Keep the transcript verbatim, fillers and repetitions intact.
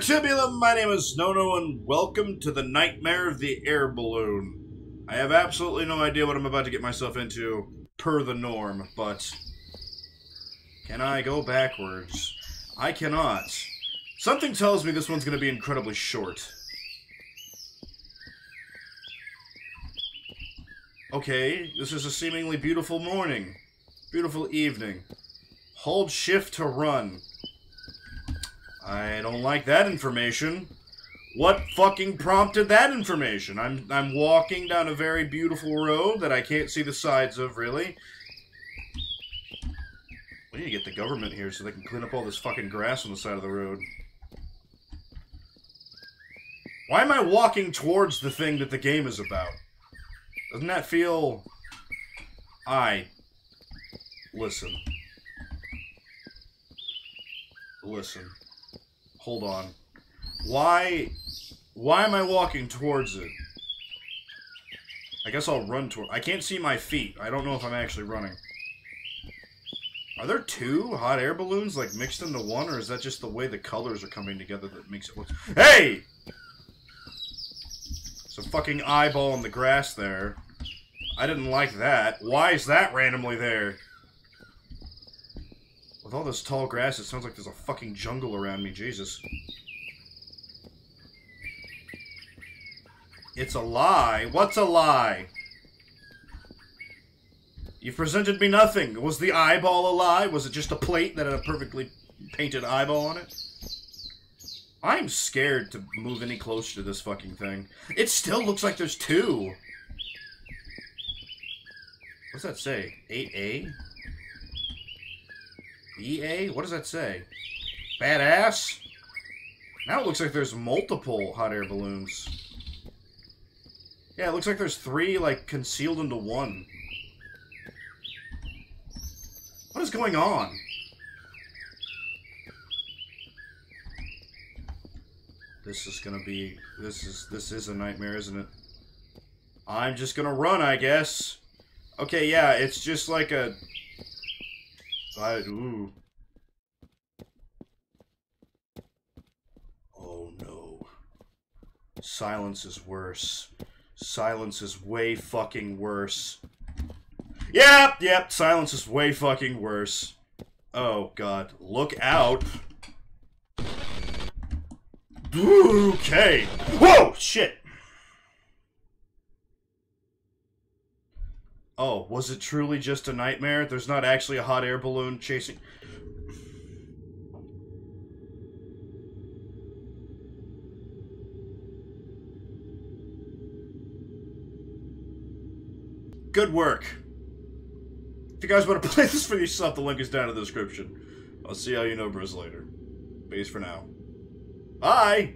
Tubulum, my name is Nono, and welcome to the Nightmare of the Air Balloon. I have absolutely no idea what I'm about to get myself into, per the norm, but... can I go backwards? I cannot. Something tells me this one's going to be incredibly short. Okay, this is a seemingly beautiful morning. Beautiful evening. Hold shift to run. I don't like that information. What fucking prompted that information? I'm I'm walking down a very beautiful road that I can't see the sides of, really. We need to get the government here so they can clean up all this fucking grass on the side of the road. Why am I walking towards the thing that the game is about? Doesn't that feel... I... Listen. Listen. Hold on. Why... Why am I walking towards it? I guess I'll run toward... I can't see my feet. I don't know if I'm actually running. Are there two hot air balloons, like, mixed into one? Or is that just the way the colors are coming together that makes it look... Hey! There's a fucking eyeball in the grass there. I didn't like that. Why is that randomly there? With all this tall grass, it sounds like there's a fucking jungle around me. Jesus. It's a lie. What's a lie? You've presented me nothing. Was the eyeball a lie? Was it just a plate that had a perfectly painted eyeball on it? I'm scared to move any closer to this fucking thing. It still looks like there's two. What's that say? eight A? E A? What does that say? Badass? Now it looks like there's multiple hot air balloons. Yeah, it looks like there's three, like, concealed into one. What is going on? This is gonna be... This is this is a nightmare, isn't it? I'm just gonna run, I guess. Okay, yeah, it's just like a... I... Ooh. Oh, no. Silence is worse. Silence is way fucking worse. Yep, yep, silence is way fucking worse. Oh, God. Look out. Okay. Whoa, shit. Oh, was it truly just a nightmare? There's not actually a hot air balloon chasing... Good work. If you guys want to play this for yourself, the link is down in the description. I'll see how you know bros later. Peace for now. Bye!